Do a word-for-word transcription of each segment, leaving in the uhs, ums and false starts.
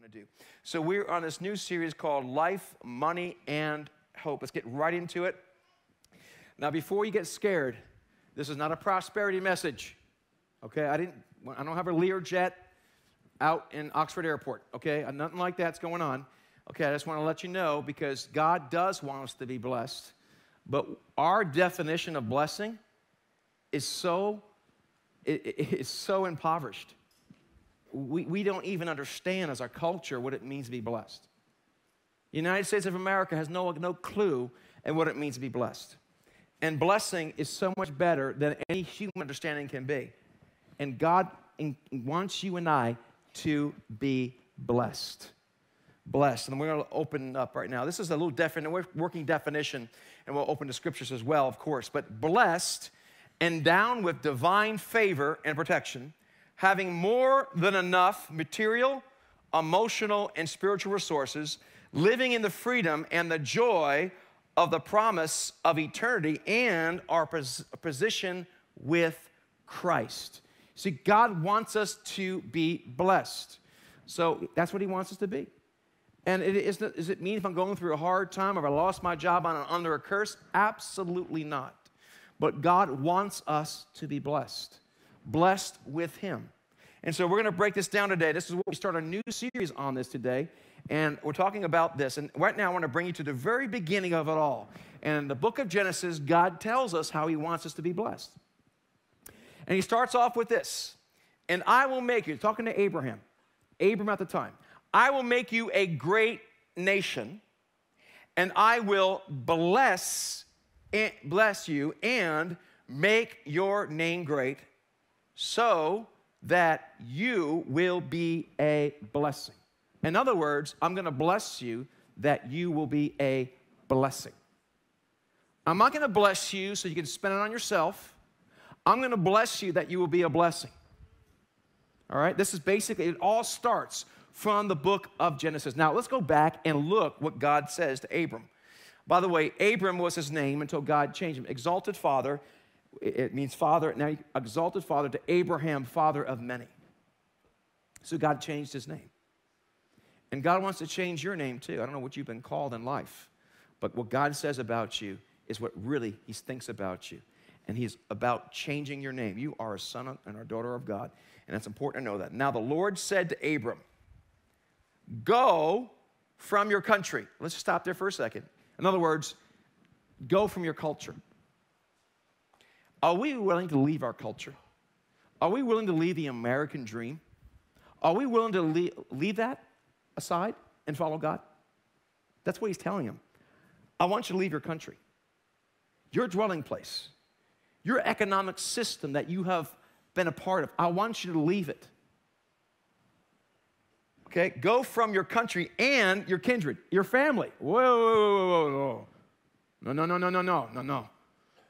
going to do. So we're on this new series called Life, Money, and Hope. Let's get right into it. Now, before you get scared, this is not a prosperity message, okay? I didn't. I don't have a Learjet out in Oxford Airport, okay? Nothing like that's going on, okay? I just want to let you know, because God does want us to be blessed, but our definition of blessing is so it, it, it's so impoverished. We, we don't even understand as our culture what it means to be blessed. The United States of America has no, no clue at what it means to be blessed. And blessing is so much better than any human understanding can be. And God wants you and I to be blessed. Blessed. And we're going to open up right now. This is a little definite, we're working definition, and we'll open to scriptures as well, of course. But blessed, endowed with divine favor and protection, having more than enough material, emotional, and spiritual resources, living in the freedom and the joy of the promise of eternity and our pos position with Christ. See, God wants us to be blessed. So that's what he wants us to be. And it is, does it mean if I'm going through a hard time, or if I lost my job on, under a curse? Absolutely not. But God wants us to be blessed. Blessed with him. And so we're going to break this down today. This is what we start a new series on this today. And we're talking about this. And right now I want to bring you to the very beginning of it all. And in the book of Genesis, God tells us how he wants us to be blessed. And he starts off with this. And I will make you, talking to Abraham, Abram at the time, I will make you a great nation, and I will bless, bless you and make your name great, so that you will be a blessing. In other words, I'm going to bless you that you will be a blessing. I'm not going to bless you so you can spend it on yourself. I'm going to bless you that you will be a blessing. All right? This is basically, it all starts from the book of Genesis. Now, let's go back and look what God says to Abram. By the way, Abram was his name until God changed him. Exalted Father. It means father, now exalted father to Abraham, father of many. So God changed his name. And God wants to change your name too. I don't know what you've been called in life, but what God says about you is what really he thinks about you. And he's about changing your name. You are a son and a daughter of God, and it's important to know that. Now the Lord said to Abram, go from your country. Let's just stop there for a second. In other words, go from your culture. Are we willing to leave our culture? Are we willing to leave the American dream? Are we willing to leave, leave that aside and follow God? That's what he's telling him. I want you to leave your country, your dwelling place, your economic system that you have been a part of. I want you to leave it. Okay, go from your country and your kindred, your family. Whoa, whoa, whoa, whoa, whoa. No, no, no, no, no, no, no, no.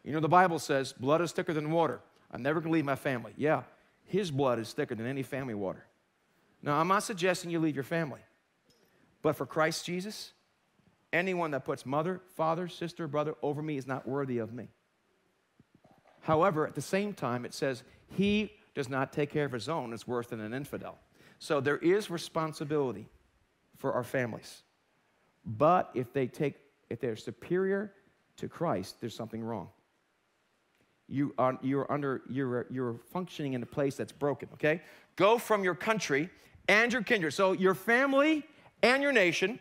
You know, the Bible says, blood is thicker than water. I'm never going to leave my family. Yeah, his blood is thicker than any family water. Now, I'm not suggesting you leave your family. But for Christ Jesus, anyone that puts mother, father, sister, brother over me is not worthy of me. However, at the same time, it says, he does not take care of his own. It's worse than an infidel. So there is responsibility for our families. But if they take, if they're superior to Christ, there's something wrong. You are, you're, under, you're, you're functioning in a place that's broken, okay? Go from your country and your kindred. So your family and your nation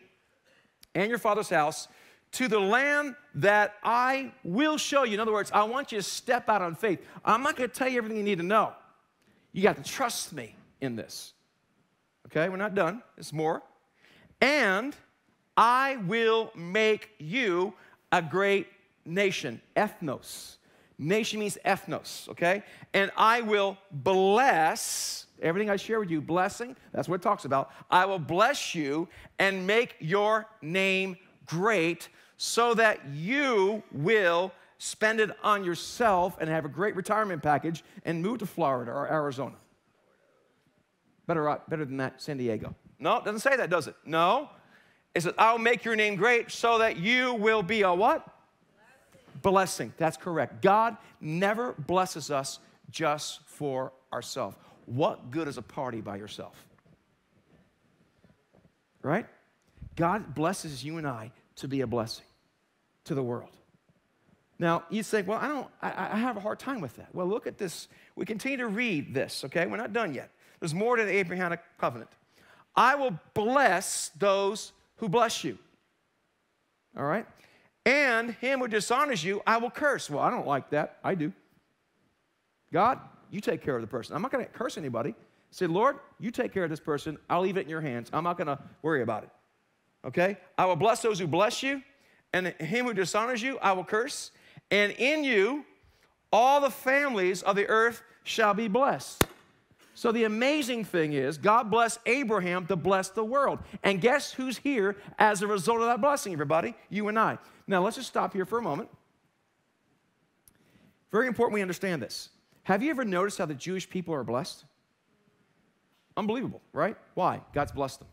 and your father's house to the land that I will show you. In other words, I want you to step out on faith. I'm not going to tell you everything you need to know. You got to trust me in this. Okay, we're not done. It's more. And I will make you a great nation, ethnos. Nation means ethnos, okay? And I will bless, everything I share with you, blessing, that's what it talks about. I will bless you and make your name great so that you will spend it on yourself and have a great retirement package and move to Florida or Arizona. Better, better than that, San Diego. No, it doesn't say that, does it? No. It says, I'll make your name great so that you will be a what? Blessing, that's correct. God never blesses us just for ourselves. What good is a party by yourself? right? God blesses you and I to be a blessing to the world. Now, you say, well, I don't, I, I have a hard time with that. Well, look at this. We continue to read this, okay? We're not done yet. There's more to the Abrahamic covenant. I will bless those who bless you, all right? And him who dishonors you, I will curse. Well, I don't like that. I do. God, you take care of the person. I'm not going to curse anybody. Say, Lord, you take care of this person. I'll leave it in your hands. I'm not going to worry about it, okay? I will bless those who bless you, and him who dishonors you, I will curse. And in you, all the families of the earth shall be blessed. So the amazing thing is, God blessed Abraham to bless the world. And guess who's here as a result of that blessing, everybody? You and I. Now, let's just stop here for a moment. Very important we understand this. Have you ever noticed how the Jewish people are blessed? Unbelievable, right? Why? God's blessed them.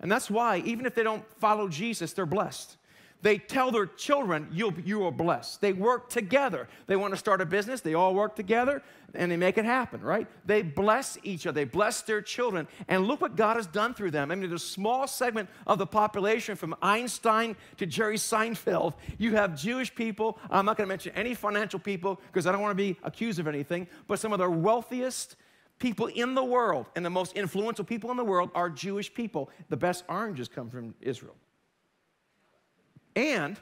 And that's why, even if they don't follow Jesus, they're blessed. They tell their children, You'll, you are blessed. They work together. They want to start a business. They all work together, and they make it happen, right? They bless each other. They bless their children. And look what God has done through them. I mean, there's a small segment of the population, from Einstein to Jerry Seinfeld. You have Jewish people. I'm not going to mention any financial people because I don't want to be accused of anything, but some of the wealthiest people in the world and the most influential people in the world are Jewish people. The best oranges come from Israel. And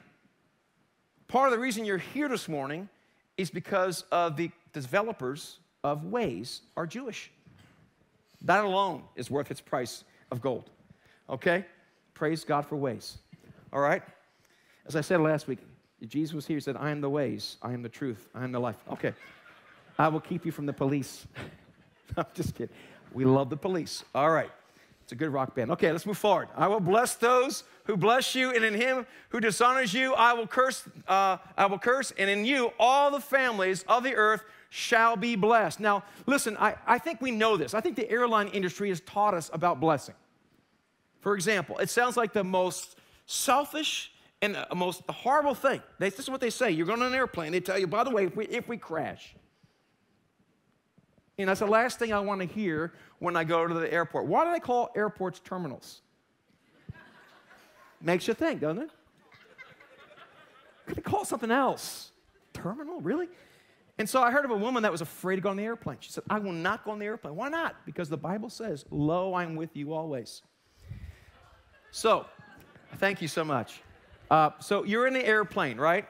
part of the reason you're here this morning is because of the developers of Waze are Jewish. That alone is worth its price of gold, okay? Praise God for Waze, all right? As I said last week, Jesus was here. He said, I am the ways, I am the truth, I am the life. Okay, I will keep you from the police. I'm just kidding. We love the police, all right. It's a good rock band. Okay, let's move forward. I will bless those who bless you, and in him who dishonors you, I will curse. Uh, I will curse, and in you, all the families of the earth shall be blessed. Now, listen. I, I think we know this. I think the airline industry has taught us about blessing. For example, it sounds like the most selfish and the most horrible thing. They, this is what they say. You're going on an airplane. They tell you, by the way, if we if we crash. And that's the last thing I want to hear when I go to the airport. Why do they call airports terminals? Makes you think, doesn't it? Could they call something else? Terminal, really? And so I heard of a woman that was afraid to go on the airplane. She said, I will not go on the airplane. Why not? Because the Bible says, lo, I'm with you always. So, thank you so much. Uh, so you're in the airplane, right?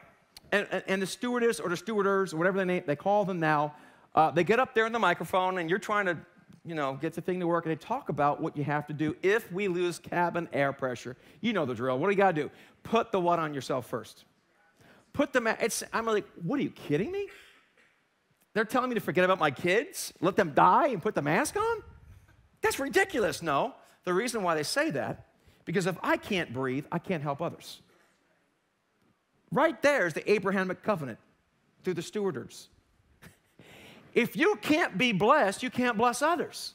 And, and, and the stewardess or the stewarders or whatever they, name, they call them now, Uh, they get up there in the microphone, and you're trying to, you know, get the thing to work, and they talk about what you have to do if we lose cabin air pressure. You know the drill. What do you got to do? Put the what on yourself first. Put the mask. It's, I'm like, what, are you kidding me? They're telling me to forget about my kids, let them die, and put the mask on? That's ridiculous. No. The reason why they say that, because if I can't breathe, I can't help others. Right there is the Abrahamic covenant through the stewarders. If you can't be blessed, you can't bless others.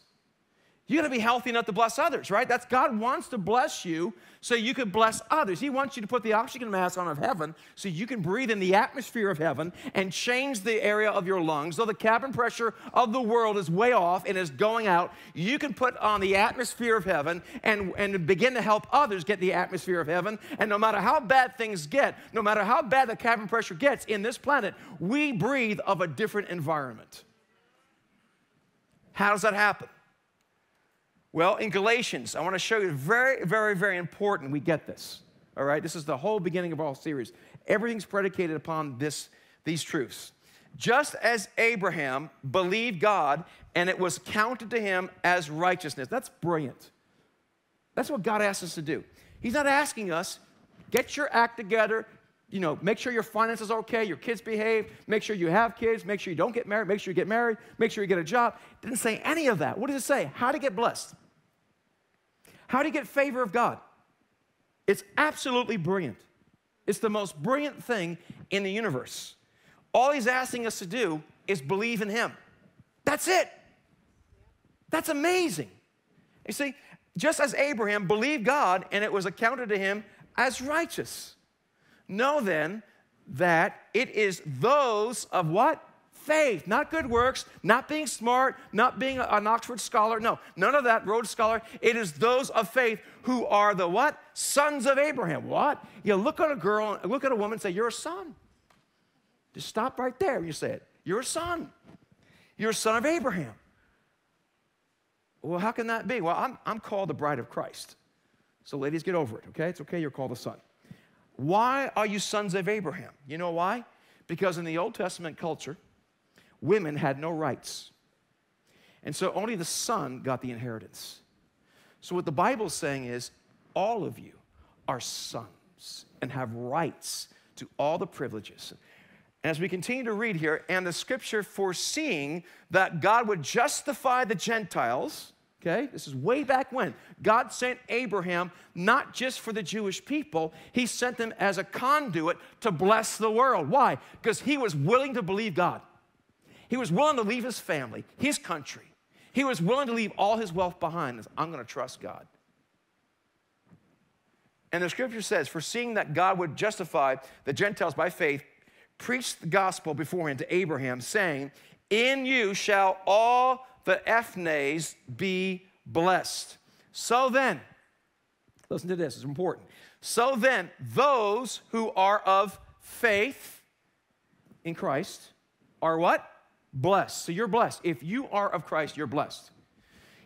You gotta be healthy enough to bless others, right? That's God wants to bless you so you can bless others. He wants you to put the oxygen mask on of heaven so you can breathe in the atmosphere of heaven and change the area of your lungs. Though the cabin pressure of the world is way off and is going out, you can put on the atmosphere of heaven and, and begin to help others get the atmosphere of heaven. And no matter how bad things get, no matter how bad the cabin pressure gets in this planet, we breathe of a different environment. How does that happen? Well, in Galatians, I want to show you, very, very, very important we get this, all right? This is the whole beginning of our series. Everything's predicated upon this, these truths. Just as Abraham believed God, and it was counted to him as righteousness. That's brilliant. That's what God asks us to do. He's not asking us, get your act together, you know, make sure your finances are okay, your kids behave, make sure you have kids, make sure you don't get married, make sure you get married, make sure you get a job. It didn't say any of that. What does it say? How to get blessed. How do you get favor of God? It's absolutely brilliant. It's the most brilliant thing in the universe. All he's asking us to do is believe in him. That's it. That's amazing. You see, just as Abraham believed God and it was accounted to him as righteous. Know then that it is those of what? faith, not good works, not being smart, not being an Oxford scholar. No, none of that, Rhodes scholar. It is those of faith who are the what? Sons of Abraham. What? You look at a girl, look at a woman and say, you're a son. Just stop right there. You say it. You're a son. You're a son of Abraham. Well, how can that be? Well, I'm, I'm called the bride of Christ. So ladies, get over it, okay? It's okay, you're called a son. Why are you sons of Abraham? You know why? Because in the Old Testament culture, women had no rights. And so only the son got the inheritance. So what the Bible is saying is, all of you are sons and have rights to all the privileges. And as we continue to read here, and the scripture foreseeing that God would justify the Gentiles, okay, this is way back when. God sent Abraham not just for the Jewish people, he sent them as a conduit to bless the world. Why? Because he was willing to believe God. He was willing to leave his family, his country. He was willing to leave all his wealth behind. I'm going to trust God. And the scripture says, foreseeing that God would justify the Gentiles by faith, preached the gospel beforehand to Abraham, saying, in you shall all the Ephnes be blessed. So then, listen to this, it's important. So then, those who are of faith in Christ are what? Blessed. So you're blessed. If you are of Christ, you're blessed.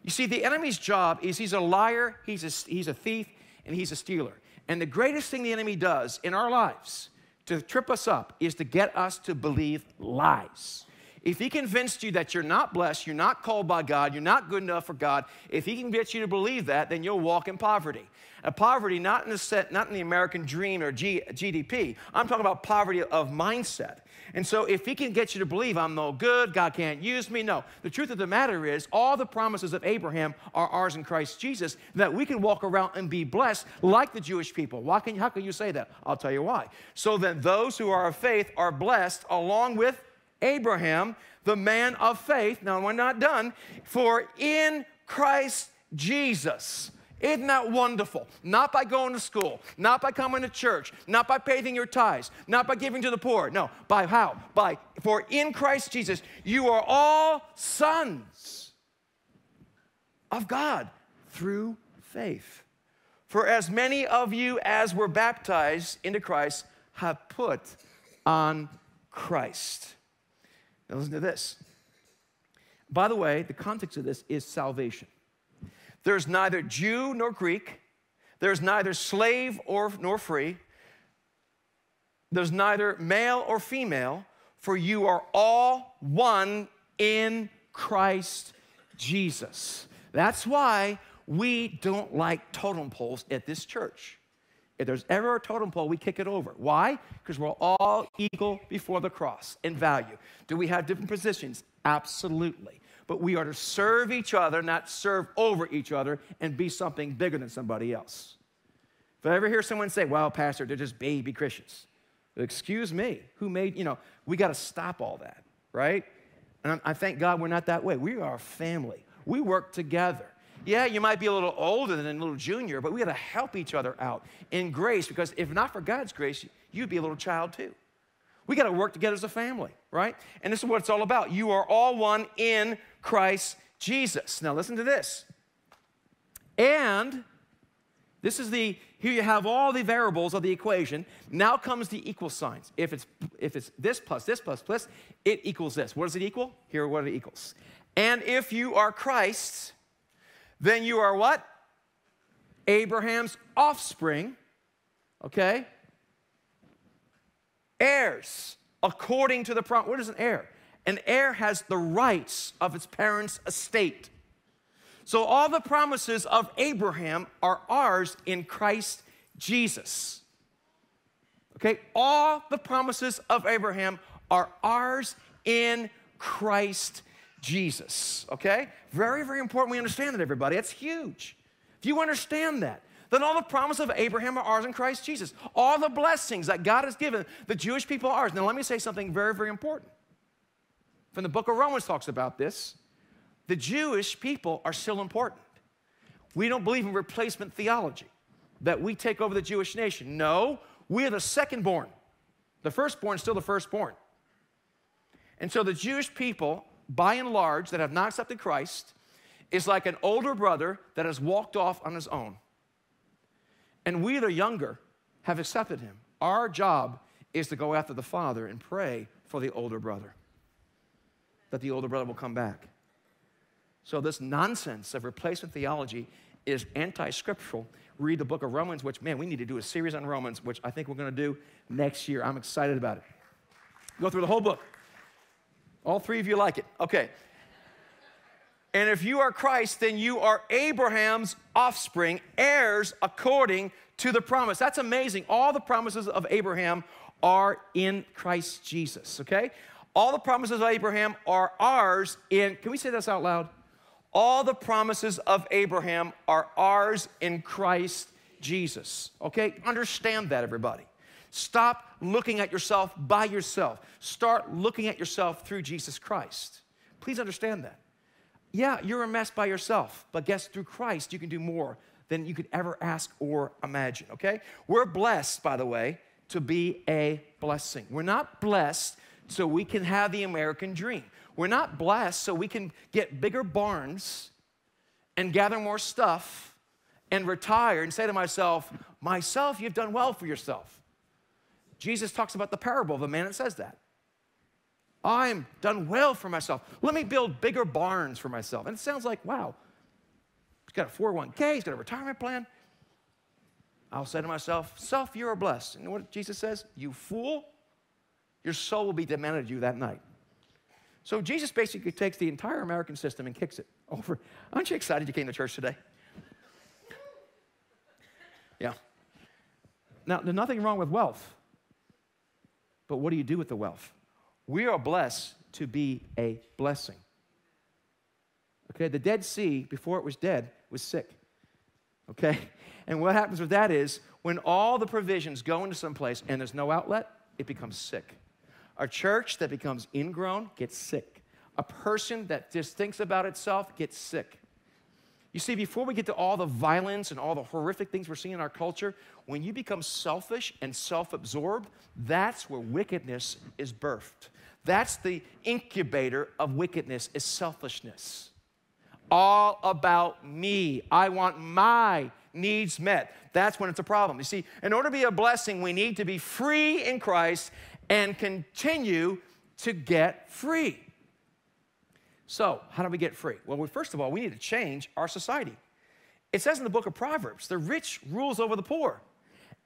You see, the enemy's job is he's a liar, he's a, he's a thief, and he's a stealer. And the greatest thing the enemy does in our lives to trip us up is to get us to believe lies. If he convinced you that you're not blessed, you're not called by God, you're not good enough for God, if he can get you to believe that, then you'll walk in poverty. A poverty not in the set, not in the American dream or G D P. I'm talking about poverty of mindset. And so if he can get you to believe I'm no good, God can't use me, no. The truth of the matter is all the promises of Abraham are ours in Christ Jesus, that we can walk around and be blessed like the Jewish people. Why can you, how can you say that? I'll tell you why. So then those who are of faith are blessed along with Abraham, the man of faith. Now, we're not done. For in Christ Jesus. Isn't that wonderful? Not by going to school, not by coming to church, not by paying your tithes, not by giving to the poor. No, by how? By, for in Christ Jesus, you are all sons of God through faith. For as many of you as were baptized into Christ have put on Christ. Now listen to this. By the way, the context of this is salvation. There's neither Jew nor Greek. There's neither slave or, nor free. There's neither male or female, for you are all one in Christ Jesus. That's why we don't like totem poles at this church. If there's ever a totem pole, we kick it over. Why? Because we're all equal before the cross in value. Do we have different positions? Absolutely. But we are to serve each other, not serve over each other and be something bigger than somebody else. If I ever hear someone say, well, Pastor, they're just baby Christians. Excuse me, who made, you know, we got to stop all that, right? And I thank God we're not that way. We are a family. We work together. Yeah, you might be a little older than a little junior, but we gotta help each other out in grace, because if not for God's grace, you'd be a little child too. We gotta work together as a family, right? And this is what it's all about. You are all one in Christ Jesus. Now listen to this. And this is the, here you have all the variables of the equation. Now comes the equal signs. If it's, if it's this plus this plus plus, it equals this. What does it equal? Here, what it equals. And if you are Christ's, then you are what? Abraham's offspring, okay? Heirs, according to the promise. What is an heir? An heir has the rights of its parents' estate. So all the promises of Abraham are ours in Christ Jesus. Okay? All the promises of Abraham are ours in Christ Jesus. Jesus, okay? Very, very important we understand that, everybody. That's huge. If you understand that, then all the promises of Abraham are ours in Christ Jesus. All the blessings that God has given, the Jewish people are ours. Now, let me say something very, very important. From the book of Romans talks about this. The Jewish people are still important. We don't believe in replacement theology, that we take over the Jewish nation. No, we are the second born. The firstborn is still the firstborn. And so the Jewish people, by and large, that have not accepted Christ, is like an older brother that has walked off on his own. And we, the younger, have accepted him. Our job is to go after the father and pray for the older brother, that the older brother will come back. So this nonsense of replacement theology is anti-scriptural. Read the book of Romans, which, man, we need to do a series on Romans, which I think we're going to do next year. I'm excited about it. Go through the whole book. All three of you like it. Okay. And if you are Christ, then you are Abraham's offspring, heirs according to the promise. That's amazing. All the promises of Abraham are in Christ Jesus, okay? All the promises of Abraham are ours in, can we say this out loud? All the promises of Abraham are ours in Christ Jesus, okay? Understand that, everybody. Stop looking at yourself by yourself. Start looking at yourself through Jesus Christ. Please understand that. Yeah, you're a mess by yourself, but guess through Christ you can do more than you could ever ask or imagine, okay? We're blessed, by the way, to be a blessing. We're not blessed so we can have the American dream. We're not blessed so we can get bigger barns and gather more stuff and retire and say to myself, myself, you've done well for yourself. Jesus talks about the parable of the man that says that. I'm done well for myself. Let me build bigger barns for myself. And it sounds like, wow, he's got a four oh one K, he's got a retirement plan. I'll say to myself, self, you are blessed. And you know what Jesus says? You fool, your soul will be demanded of you that night. So Jesus basically takes the entire American system and kicks it over. Aren't you excited you came to church today? Yeah. Now, there's nothing wrong with wealth. But what do you do with the wealth? We are blessed to be a blessing. Okay, the Dead Sea, before it was dead, was sick. Okay, and what happens with that is when all the provisions go into some place and there's no outlet, it becomes sick. A church that becomes ingrown gets sick. A person that just thinks about itself gets sick. You see, before we get to all the violence and all the horrific things we're seeing in our culture, when you become selfish and self-absorbed, that's where wickedness is birthed. That's the incubator of wickedness, is selfishness. All about me. I want my needs met. That's when it's a problem. You see, in order to be a blessing, we need to be free in Christ and continue to get free. So, how do we get free? Well, we, first of all, we need to change our society. It says in the book of Proverbs, the rich rules over the poor,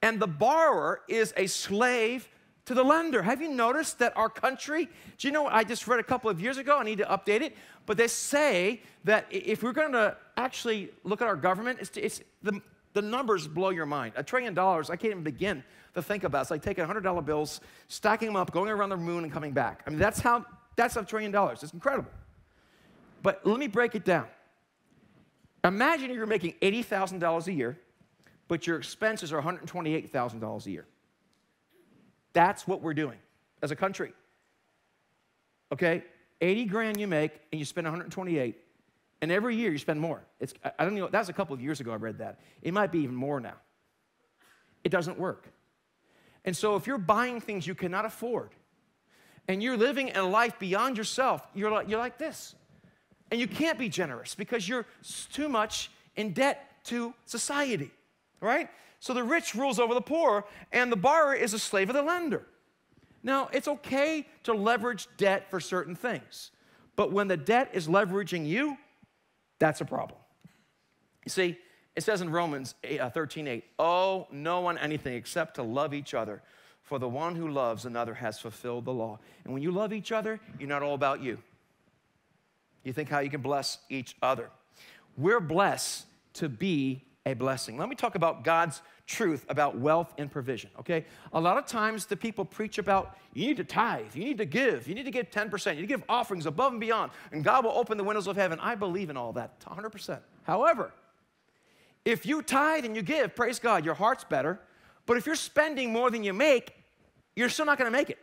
and the borrower is a slave to the lender. Have you noticed that our country, do you know, I just read a couple of years ago, I need to update it, but they say that if we're going to actually look at our government, it's, it's the, the numbers blow your mind. A trillion dollars, I can't even begin to think about. It's like taking one hundred dollar bills, stacking them up, going around the moon, and coming back. I mean, that's how, that's a trillion dollars. It's incredible. But let me break it down. Imagine you're making eighty thousand dollars a year, but your expenses are one hundred twenty-eight thousand dollars a year. That's what we're doing as a country. Okay, eighty grand you make and you spend one hundred twenty-eight, and every year you spend more. It's, I don't know, that was a couple of years ago I read that. It might be even more now. It doesn't work. And so if you're buying things you cannot afford, and you're living a life beyond yourself, you're like, you're like this. And you can't be generous because you're too much in debt to society, right? So the rich rules over the poor, and the borrower is a slave of the lender. Now, it's okay to leverage debt for certain things, but when the debt is leveraging you, that's a problem. You see, it says in Romans thirteen eight, owe no one anything except to love each other, for the one who loves another has fulfilled the law. And when you love each other, you're not all about you. You think how you can bless each other. We're blessed to be a blessing. Let me talk about God's truth about wealth and provision, okay? A lot of times the people preach about, you need to tithe, you need to give, you need to give ten percent, you need to give offerings above and beyond, and God will open the windows of heaven. I believe in all that, one hundred percent. However, if you tithe and you give, praise God, your heart's better, but if you're spending more than you make, you're still not gonna make it.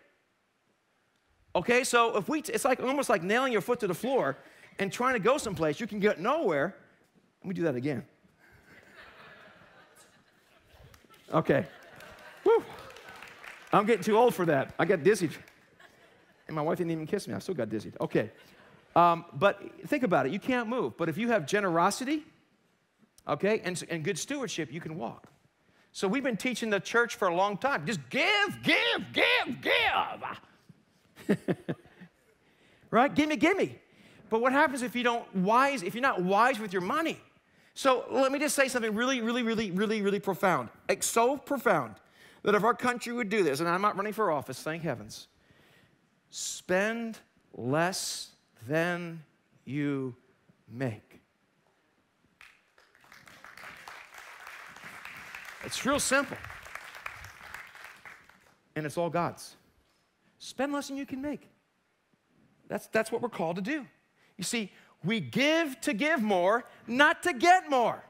Okay, so if we, it's like almost like nailing your foot to the floor and trying to go someplace. You can get nowhere. Let me do that again. Okay. Woo. I'm getting too old for that. I got dizzy. And my wife didn't even kiss me. I still got dizzy. Okay. Um, but think about it. You can't move. But if you have generosity, okay, and, and good stewardship, you can walk. So we've been teaching the church for a long time. Just give, give, give, give. Right? Gimme, gimme. But what happens if you don't wise, if you're not wise with your money? So let me just say something really, really, really, really, really profound. Like so profound that if our country would do this, and I'm not running for office, thank heavens, spend less than you make. It's real simple. And it's all God's. Spend less than you can make. That's, that's what we're called to do. You see, we give to give more, not to get more.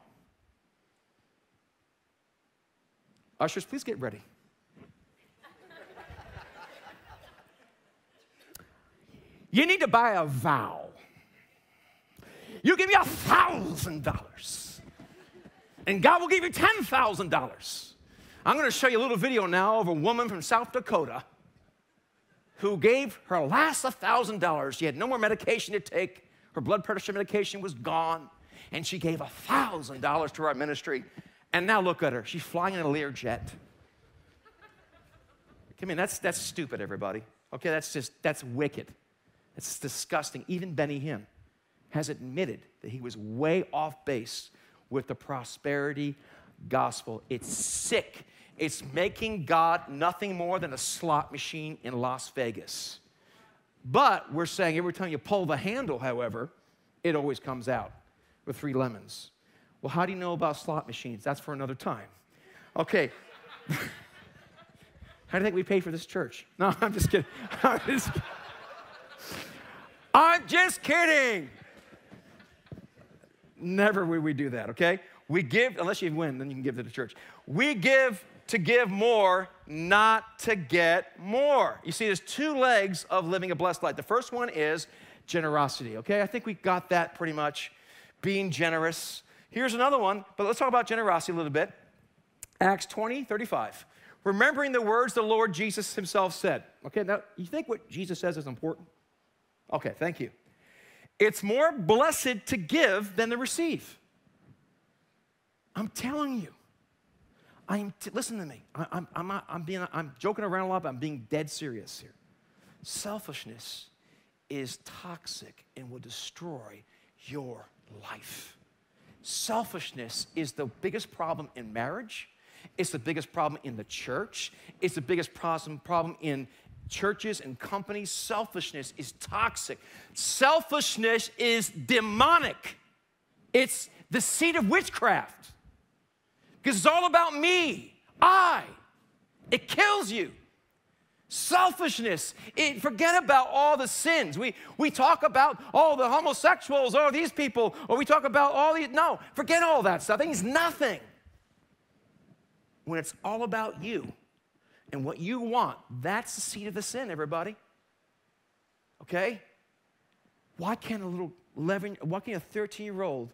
Ushers, please get ready. You need to buy a vow. You give me a thousand dollars, and God will give you ten thousand dollars. I'm going to show you a little video now of a woman from South Dakota who gave her last a thousand dollars. She had no more medication to take. Her blood pressure medication was gone, and she gave a thousand dollars to our ministry. And now look at her. She's flying in a Learjet. I mean, that's, that's stupid, everybody. Okay, that's just, that's wicked. That's disgusting. Even Benny Hinn has admitted that he was way off base with the prosperity gospel. It's sick. It's making God nothing more than a slot machine in Las Vegas. But we're saying every time you pull the handle, however, it always comes out with three lemons. Well, how do you know about slot machines? That's for another time. Okay. How do you think we pay for this church? No, I'm just kidding. I'm just, I'm just kidding. Never would we do that, okay? We give, unless you win, then you can give to the church. We give to give more, not to get more. You see, there's two legs of living a blessed life. The first one is generosity, okay? I think we got that pretty much, being generous. Here's another one, but let's talk about generosity a little bit. Acts twenty, thirty-five. Remembering the words the Lord Jesus himself said. Okay, now, you think what Jesus says is important? Okay, thank you. It's more blessed to give than to receive. I'm telling you. I'm t listen to me. I, I'm, I'm, not, I'm, being, I'm joking around a lot, but I'm being dead serious here. Selfishness is toxic and will destroy your life. Selfishness is the biggest problem in marriage. It's the biggest problem in the church. It's the biggest problem in churches and companies. Selfishness is toxic. Selfishness is demonic. It's the seed of witchcraft. Because it's all about me, I. It kills you. Selfishness. It, forget about all the sins. We, we talk about, oh, the homosexuals, oh, these people, or we talk about all these. No, forget all that stuff. It means nothing. When it's all about you and what you want, that's the seed of the sin, everybody. Okay? Why can't a little eleven, why can't a thirteen-year-old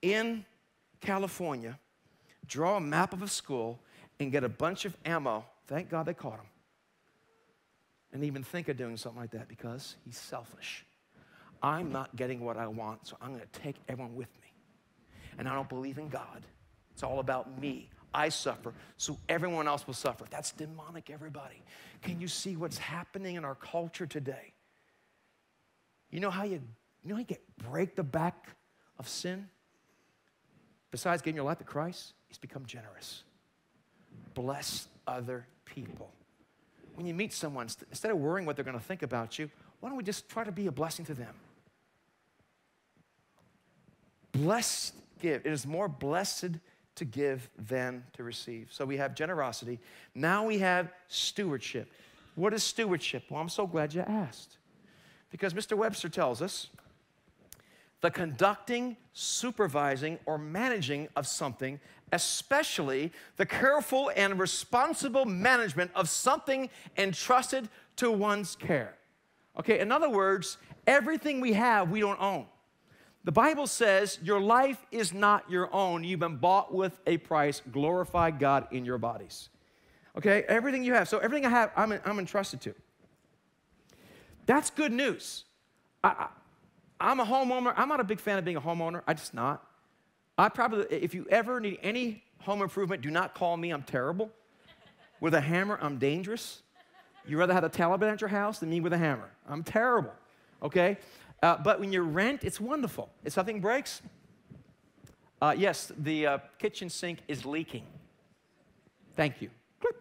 in California draw a map of a school and get a bunch of ammo? Thank God they caught him. And even think of doing something like that because he's selfish. I'm not getting what I want, so I'm going to take everyone with me. And I don't believe in God. It's all about me. I suffer, so everyone else will suffer. That's demonic, everybody. Can you see what's happening in our culture today? You know how you, you, know how you get, break the back of sin? Besides giving your life to Christ, is become generous. Bless other people. When you meet someone, instead of worrying what they're going to think about you, why don't we just try to be a blessing to them? Blessed give. It is more blessed to give than to receive. So we have generosity. Now we have stewardship. What is stewardship? Well, I'm so glad you asked. Because Mister Webster tells us, the conducting, supervising, or managing of something, especially the careful and responsible management of something entrusted to one's care. Okay, in other words, everything we have, we don't own. The Bible says your life is not your own. You've been bought with a price. Glorify God in your bodies. Okay, everything you have. So everything I have, I'm, I'm entrusted to. That's good news. I, I, I'm a homeowner. I'm not a big fan of being a homeowner. I'm just not. I probably, if you ever need any home improvement, do not call me. I'm terrible. With a hammer, I'm dangerous. You'd rather have the Taliban at your house than me with a hammer. I'm terrible, okay? Uh, but when you rent, it's wonderful. If something breaks, uh, yes, the uh, kitchen sink is leaking. Thank you. Click.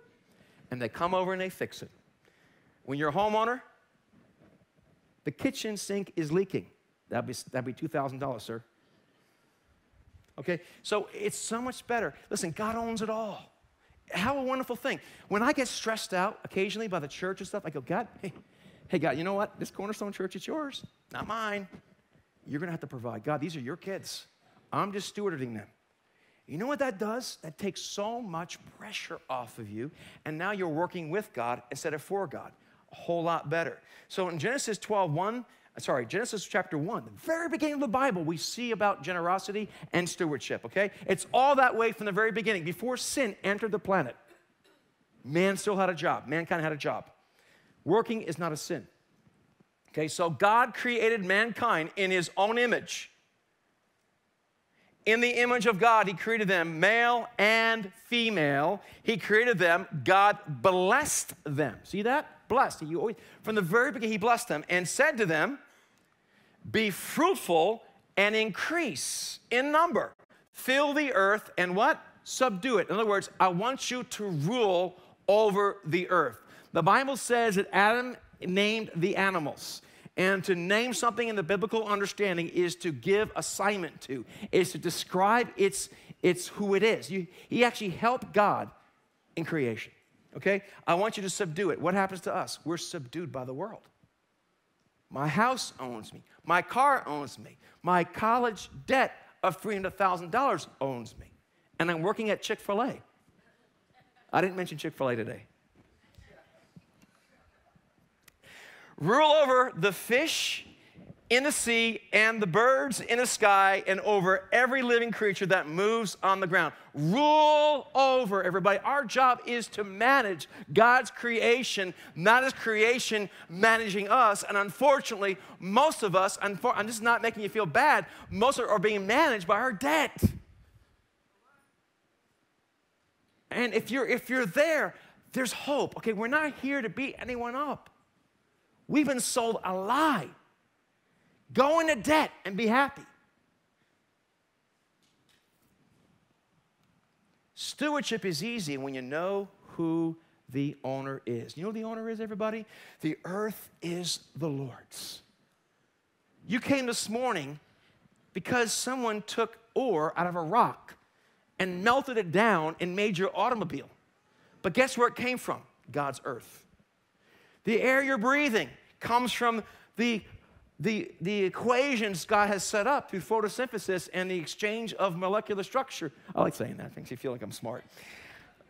And they come over and they fix it. When you're a homeowner, the kitchen sink is leaking. That'd be, that'd be two thousand dollars, sir. Okay, so it's so much better. Listen, God owns it all. How a wonderful thing. When I get stressed out occasionally by the church and stuff, I go, God, hey, hey, God, you know what? This Cornerstone Church, it's yours, not mine. You're going to have to provide. God, these are your kids. I'm just stewarding them. You know what that does? That takes so much pressure off of you, and now you're working with God instead of for God. A whole lot better. So in Genesis twelve, one, sorry, Genesis chapter one, the very beginning of the Bible, we see about generosity and stewardship, okay? It's all that way from the very beginning. Before sin entered the planet, man still had a job. Mankind had a job. Working is not a sin, okay? So God created mankind in his own image. In the image of God, he created them, male and female. He created them. God blessed them. See that? Blessed. He always, from the very beginning, he blessed them and said to them, be fruitful and increase in number. Fill the earth and what? Subdue it. In other words, I want you to rule over the earth. The Bible says that Adam named the animals. And to name something in the biblical understanding is to give assignment to, is to describe its, its who it is. You, he actually helped God in creation, okay? I want you to subdue it. What happens to us? We're subdued by the world. My house owns me. My car owns me. My college debt of three hundred thousand dollars owns me. And I'm working at Chick-fil-A. I didn't mention Chick-fil-A today. Rule over the fish in the sea and the birds in the sky and over every living creature that moves on the ground. Rule over everybody. Our job is to manage God's creation, not his creation managing us. And unfortunately, most of us, I'm just not making you feel bad, most of us are being managed by our debt. And if you're, if you're there, there's hope. Okay, we're not here to beat anyone up. We've been sold a lie. Go into debt and be happy. Stewardship is easy when you know who the owner is. You know who the owner is, everybody? The earth is the Lord's. You came this morning because someone took ore out of a rock and melted it down and made your automobile. But guess where it came from? God's earth. The air you're breathing comes from the, the, the equations God has set up through photosynthesis and the exchange of molecular structure. I like saying that. It makes you feel like I'm smart.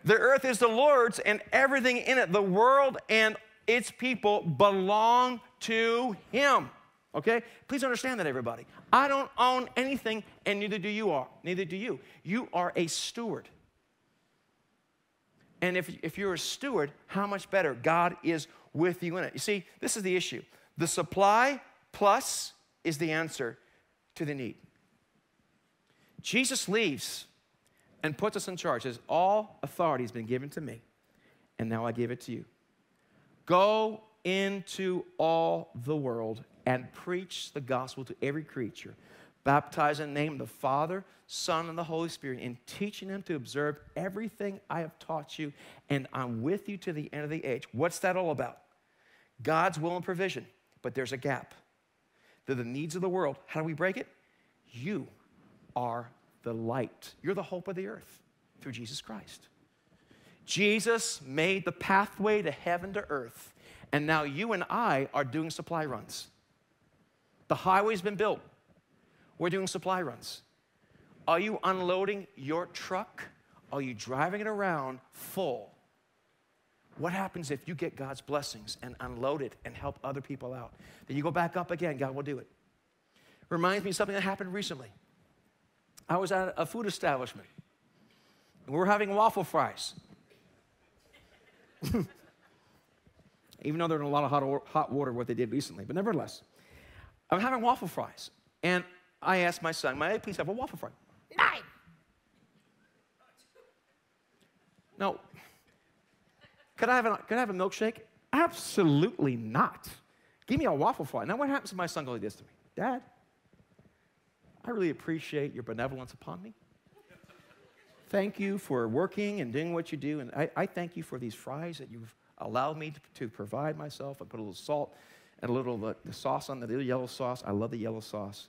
The earth is the Lord's and everything in it. The world and its people belong to him. Okay? Please understand that, everybody. I don't own anything, and neither do you are. Neither do you. You are a steward. And if, if you're a steward, how much better? God is with you in it. You see, this is the issue. The supply plus is the answer to the need. Jesus leaves and puts us in charge. Says, all authority has been given to me, and now I give it to you. Go into all the world and preach the gospel to every creature. Baptize in the name of the Father, Son, and the Holy Spirit, and teaching them to observe everything I have taught you, and I'm with you to the end of the age. What's that all about? God's will and provision, but there's a gap. They're the needs of the world. How do we break it? You are the light. You're the hope of the earth through Jesus Christ. Jesus made the pathway to heaven to earth, and now you and I are doing supply runs. The highway's been built. We're doing supply runs. Are you unloading your truck? Are you driving it around full? What happens if you get God's blessings and unload it and help other people out? Then you go back up again, God will do it. Reminds me of something that happened recently. I was at a food establishment, and we were having waffle fries. even though they're in a lot of hot, or, hot water, what they did recently. But nevertheless, I'm having waffle fries. And I asked my son, may I please have a waffle fry? Nine! No. Could I have a, could I have a milkshake? Absolutely not. Give me a waffle fry. Now what happens if my son goes like this to me? Dad, I really appreciate your benevolence upon me. Thank you for working and doing what you do, and I, I thank you for these fries that you've allowed me to, to provide myself. I put a little salt and a little the, the sauce on the little yellow sauce. I love the yellow sauce.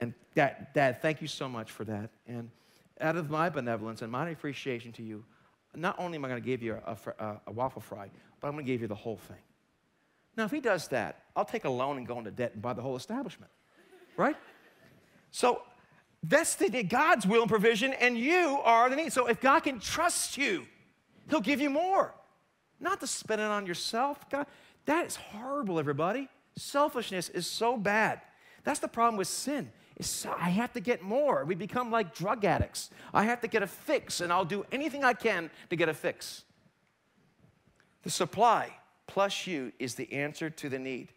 And Dad, Dad, thank you so much for that. And out of my benevolence and my appreciation to you, not only am I going to give you a, a, a waffle fry, but I'm going to give you the whole thing. Now, if he does that, I'll take a loan and go into debt and buy the whole establishment, right? So that's the, God's will and provision, and you are the need. So if God can trust you, he'll give you more. Not to spend it on yourself. God, that is horrible, everybody. Selfishness is so bad. That's the problem with sin. It's, I have to get more. We become like drug addicts. I have to get a fix, and I'll do anything I can to get a fix. The supply plus you is the answer to the need.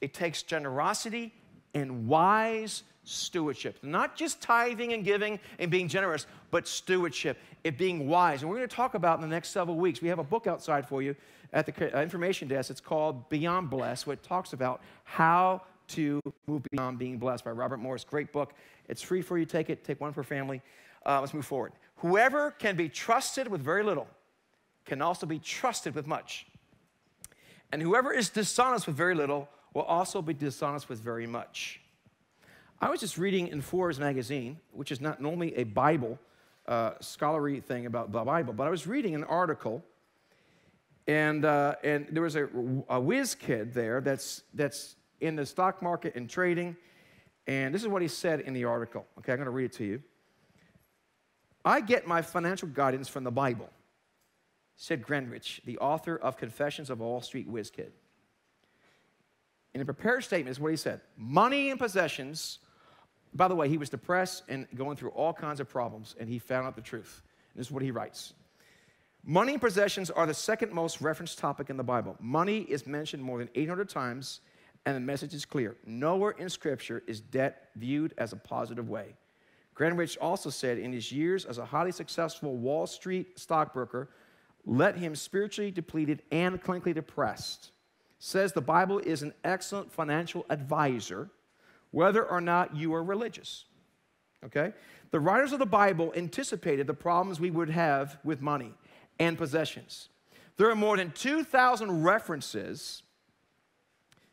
It takes generosity and wise stewardship. Not just tithing and giving and being generous, but stewardship, it being wise. And we're going to talk about in the next several weeks. We have a book outside for you at the information desk. It's called Beyond Blessed, which talks about how to move beyond being blessed by Robert Morris. Great book. It's free for you. Take it. Take one for family. Uh, let's move forward. Whoever can be trusted with very little can also be trusted with much. And whoever is dishonest with very little will also be dishonest with very much. I was just reading in Forbes magazine, which is not normally a Bible, uh, scholarly thing about the Bible, but I was reading an article, and, uh, and there was a, a whiz kid there that's, that's in the stock market and trading, and this is what he said in the article. Okay, I'm going to read it to you. I get my financial guidance from the Bible, said Greenwich, the author of Confessions of a Wall Street Whiz Kid. In a prepared statement is what he said. Money and possessions. By the way, he was depressed and going through all kinds of problems, and he found out the truth. And this is what he writes. Money and possessions are the second most referenced topic in the Bible. Money is mentioned more than eight hundred times, and the message is clear. Nowhere in Scripture is debt viewed as a positive way. Greenwich also said in his years as a highly successful Wall Street stockbroker, let him spiritually depleted and clinically depressed. Says the Bible is an excellent financial advisor, whether or not you are religious. Okay? The writers of the Bible anticipated the problems we would have with money and possessions. There are more than two thousand references,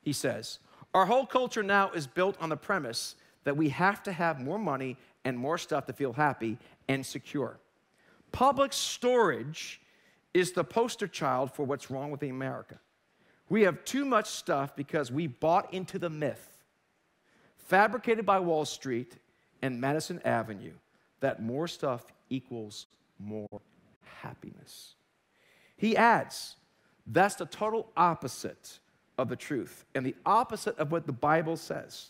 he says. Our whole culture now is built on the premise that we have to have more money and more stuff to feel happy and secure. Public storage is the poster child for what's wrong with America. We have too much stuff because we bought into the myth, fabricated by Wall Street and Madison Avenue, that more stuff equals more happiness. He adds, that's the total opposite of the truth and the opposite of what the Bible says.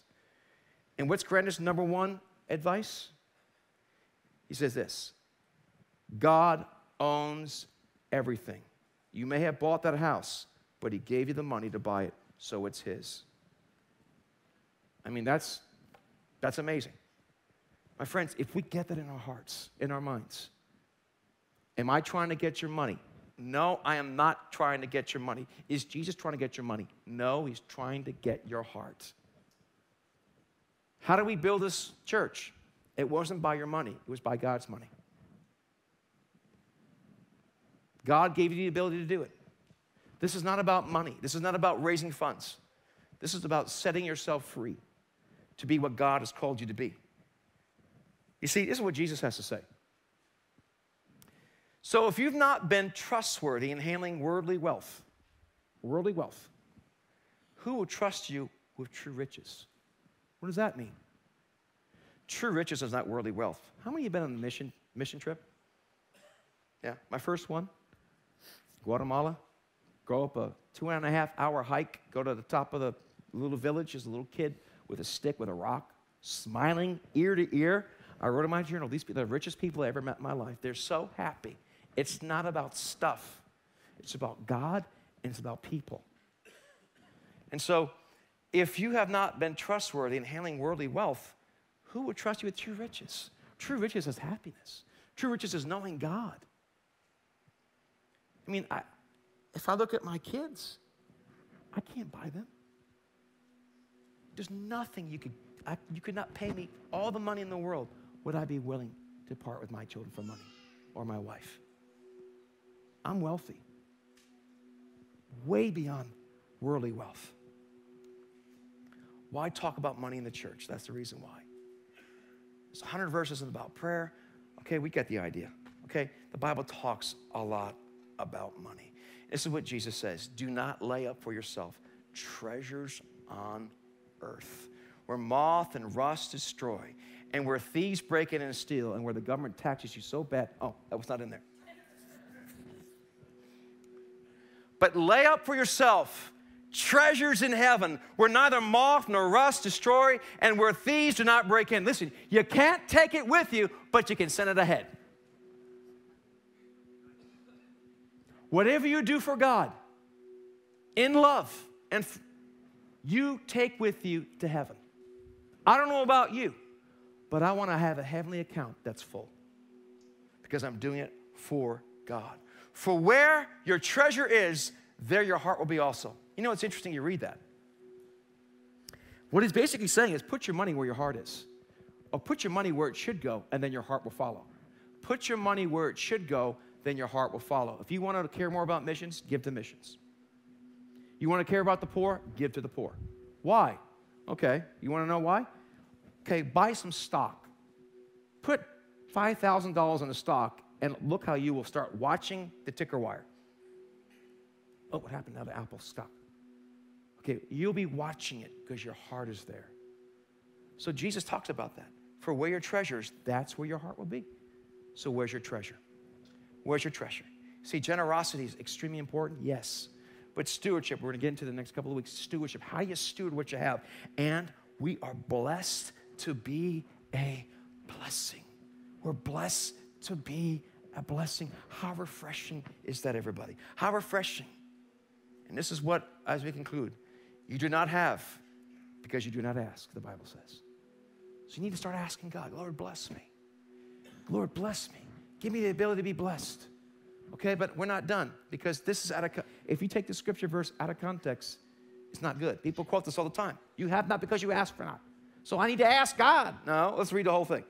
And what's Greenwich's number one advice? He says this, God owns everything. You may have bought that house, but he gave you the money to buy it, so it's his. I mean, that's, that's amazing. My friends, if we get that in our hearts, in our minds, am I trying to get your money? No, I am not trying to get your money. Is Jesus trying to get your money? No, he's trying to get your heart. How do we build this church? It wasn't by your money. It was by God's money. God gave you the ability to do it. This is not about money. This is not about raising funds. This is about setting yourself free to be what God has called you to be. You see, this is what Jesus has to say. So if you've not been trustworthy in handling worldly wealth, worldly wealth, who will trust you with true riches? What does that mean? True riches is not worldly wealth. How many of you have been on a mission, mission trip? Yeah, my first one, Guatemala. Go up a two and a half hour hike, go to the top of the little village as a little kid with a stick, with a rock, smiling ear to ear. I wrote in my journal, these people are the richest people I ever met in my life. They're so happy. It's not about stuff. It's about God and it's about people. And so if you have not been trustworthy in handling worldly wealth, who will trust you with true riches? True riches is happiness. True riches is knowing God. I mean, I, if I look at my kids, I can't buy them. There's nothing you could, I, you could not pay me all the money in the world. Would I be willing to part with my children for money or my wife? I'm wealthy, way beyond worldly wealth. Why talk about money in the church? That's the reason why. It's one hundred verses about prayer. Okay, we get the idea, okay? The Bible talks a lot about money. This is what Jesus says, do not lay up for yourself treasures on earth, where moth and rust destroy, and where thieves break in and steal, and where the government taxes you so bad. Oh, that was not in there. But lay up for yourself treasures in heaven, where neither moth nor rust destroy, and where thieves do not break in. Listen, you can't take it with you, but you can send it ahead. Whatever you do for God, in love, and you take with you to heaven. I don't know about you, but I want to have a heavenly account that's full, because I'm doing it for God. For where your treasure is, there your heart will be also. You know, it's interesting you read that. What he's basically saying is put your money where your heart is. Or put your money where it should go, and then your heart will follow. Put your money where it should go, then your heart will follow. If you want to care more about missions, give to missions. You want to care about the poor, give to the poor. Why? Okay, you want to know why? Okay, buy some stock. Put five thousand dollars in a stock, and look how you will start watching the ticker wire. Oh, what happened now to Apple stock? Okay, you'll be watching it because your heart is there. So Jesus talks about that. For where your treasure is, that's where your heart will be. So where's your treasure? Where's your treasure? See, generosity is extremely important, yes. But stewardship, we're going to get into the next couple of weeks, stewardship, how you steward what you have. And we are blessed to be a blessing. We're blessed to be a blessing. How refreshing is that, everybody? How refreshing. And this is what, as we conclude, you do not have because you do not ask, the Bible says. So you need to start asking God, Lord, bless me. Lord, bless me. Give me the ability to be blessed. Okay, but we're not done, because this is out of, if you take the scripture verse out of context, it's not good. People quote this all the time. You have not because you ask for not. So I need to ask God. No, let's read the whole thing.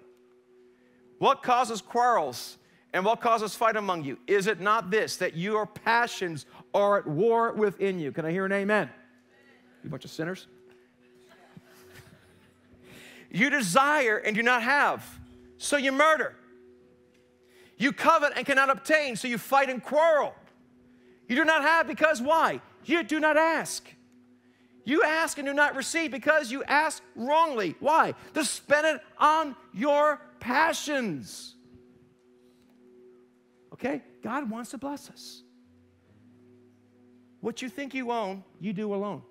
What causes quarrels and what causes fight among you? Is it not this, that your passions are at war within you? Can I hear an amen? You bunch of sinners. You desire and do not have, so you murder. You covet and cannot obtain, so you fight and quarrel. You do not have because why? You do not ask. You ask and do not receive because you ask wrongly. Why? To spend it on your passions. Okay? God wants to bless us. What you think you own, you do alone.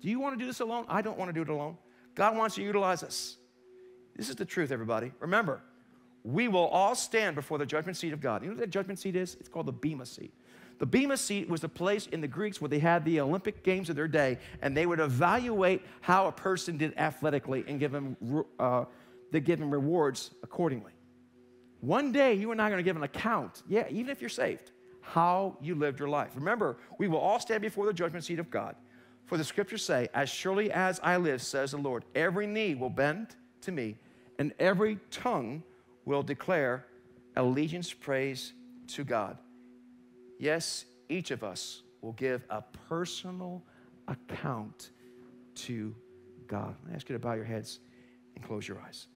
Do you want to do this alone? I don't want to do it alone. God wants to utilize us. This is the truth, everybody. Remember, we will all stand before the judgment seat of God. You know what that judgment seat is? It's called the Bema seat. The Bema seat was the place in the Greeks where they had the Olympic Games of their day, and they would evaluate how a person did athletically and give them, uh, they give them rewards accordingly. One day, you and I are going to give an account, yeah, even if you're saved, how you lived your life. Remember, we will all stand before the judgment seat of God. For the scriptures say, as surely as I live, says the Lord, every knee will bend to me, and every tongue will declare allegiance, praise to God. Yes, each of us will give a personal account to God. I ask you to bow your heads and close your eyes.